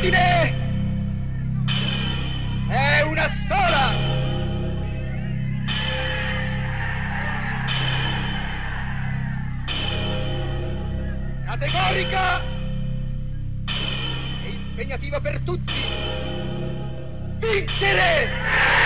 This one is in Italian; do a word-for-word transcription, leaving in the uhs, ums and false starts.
l'abitudine è una sola. Categorica e impegnativa per tutti. Vincere!